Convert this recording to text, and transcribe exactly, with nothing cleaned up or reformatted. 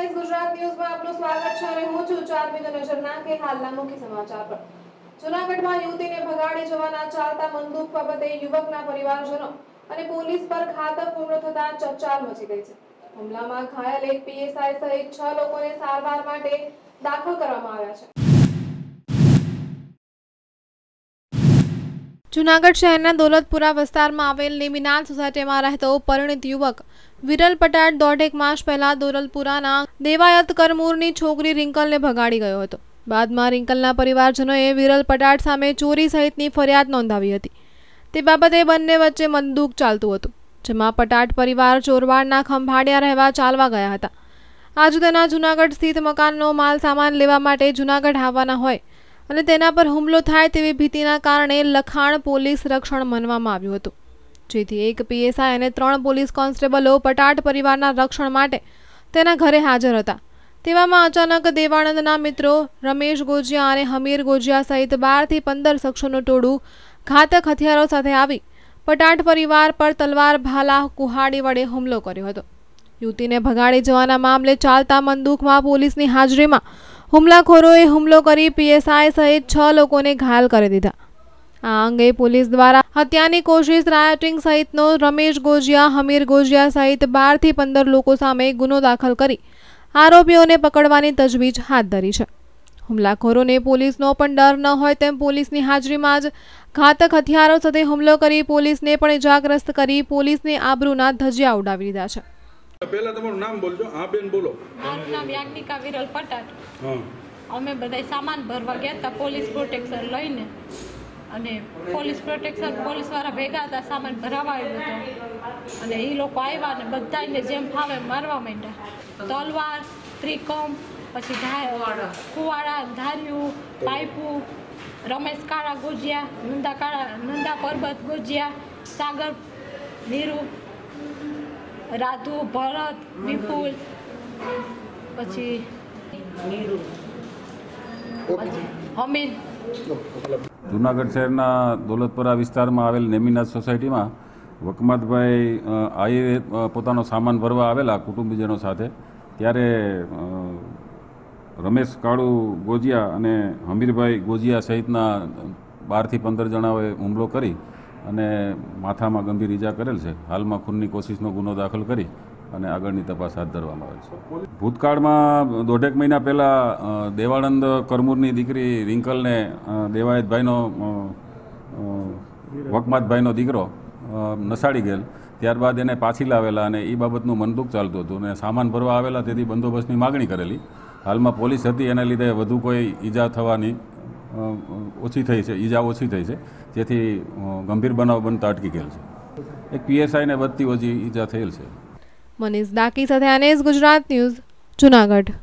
NS Gujarat news में आपनो स्वागत छे अने हुं छुं चार्मित नजर नाखे हालना मुख्य समाचार पर। जूनागढ़ में युवतीने भगाड़ी जवाना चालता बंदूक बाबते युवकना परिवारजनों अने पुलिस पर घातक हुमलो थता चकचार मची गई छे। हुमलामां घायल एक पीएसआई सहित छह लोकोने सारवार माटे दाखल करवामां आव्या छे। जूनागढ़ शहरना दौलतपुरा विस्तारमां आवेल लिमिनाल सोसायटीमां रहेतो परिणित युवक विरल पटाट दौड़ एक मास पहला दौलतपुराना देवायत करमूरनी छोकरी रिंकलने भगाड़ी गयो हतो। बादमां रिंकलना परिवारजनोए विरल पटाट सामे चोरी सहितनी फरियाद नोंधावी हती। ते बाबते बंने वच्चे बंदूक चालतुं हतुं, जेमां पटाट परिवार चोरवाड़ना खंभाड़िया रहेवा चालवा गया हता। आज तेना जूनागढ़ स्थित मकाननो माल सामान लेवा माटे जूनागढ़ आववाना होय અને તેના પર હુમલો થાય તેવી ભીતિના કારણે લખાણ પોલીસ રક્ષણ માનવામાં આવ્યું હતું, જેથી એક પીએસઆઈ અને ત્રણ પોલીસ કોન્સ્ટેબલો પટાટ પરિવારના રક્ષણ માટે તેના ઘરે હાજર હતા। તેવામાં અચાનક દેવાનંદના મિત્રો રમેશ ગોજિયા અને હમીર ગોજિયા સહિત બાર થી પંદર શખ્સોનું ટોળું ઘાતક હથિયારો સાથે આવી પટાટ પરિવાર પર તલવાર ભાલા કુહાડી વડે હુમલો કર્યો હતો। યુવતીને ભગાડી જવાના મામલે ચાલતા બંદૂકમાં પોલીસની હાજરીમાં હુમલાખોરોએ હુમલો કરી પીએસઆઈ સહિત છ લોકોને ઘાયલ કરી દીધા। આ અંગે પોલીસ દ્વારા હત્યાની કોશિશ, રાયોટિંગ સહિતનો રમેશ ગોજિયા, હમીર ગોજિયા સહિત બાર થી પંદર લોકો સામે ગુનો દાખલ કરી આરોપીઓને પકડવાની તજવીજ હાથ ધરી છે। હુમલાખોરોને પોલીસનો પણ ડર ન હોય તેમ પોલીસની હાજરીમાં જ ઘાતક હથિયારો સાથે હુમલો કરી પોલીસને પણ ઇજાગ્રસ્ત કરી પોલીસની આબરૂના ધજિયા ઉડાવી દીધા છે। पहला तुम्हारा नाम बोल जो। हाँ बेन बोलो। मारू नाम याज्ञिका विरल पटाट। हाँ अमे बधाई सामान भरवा गया था पोलिस प्रोटेक्शन लईने अने पोलिस प्रोटेक्शन पोलिस वाला भेगा था सामान भरावा आव्यो तो अने ई लोको आव्या ने बधाईने जेम फावे मारवा मांड्या। तलवार, त्रिकोम, पछी कुवाड़ा, धारियू, पाइपू, रमेश काड़ा गोजिया, नंदा काड़ा, नंदा पर्वत गोजिया, सागर, नीरू, राधु, भरत, विपुल, पछी नीरू, हमीर। जूनागढ़ शहरना दौलतपुरा विस्तार में आवेल नेमीनाथ सोसायटी में वकमतभाई आई पोतानो सामान भरवा आवेला कुटुंबीजनों साथे त्यारे रमेश काड़ू गोजिया अने हमीरभाई गोजिया सहितना बार थी पंदर जणाओए हुमलो करी અને માથામાં ગંભીર ઈજા કરેલ છે। હાલમાં ખૂનની કોશિશનો ગુનો દાખલ કરી અને આગળની તપાસ હાથ ધરવામાં આવે છે। ભૂતકાળમાં દોઢેક મહિના પહેલાં દેવાનંદ કરમૂરની દીકરી રિંકલને દેવાયતભાઈનો વકમાતભાઈનો દીકરો નસાડી ગયેલ, ત્યારબાદ એને પાછી લાવેલા અને એ બાબતનું મનદુખ ચાલતું હતું અને સામાન ભરવા આવેલા તેથી બંદોબસ્તની માગણી કરેલી। હાલમાં પોલીસ હતી એના લીધે વધુ કોઈ ઈજા થવાની ઓછી થઈ છે, ઈજા ઓછી થઈ છે, જેથી ગંભીર બનાવ બનતા અટકી ગયેલ છે। એક પીએસઆઈને વધતી ઓછી ઈજા થયેલ છે। મનીષ ડાકી સાથે એનએસ ગુજરાત ન્યૂઝ, જૂનાગઢ।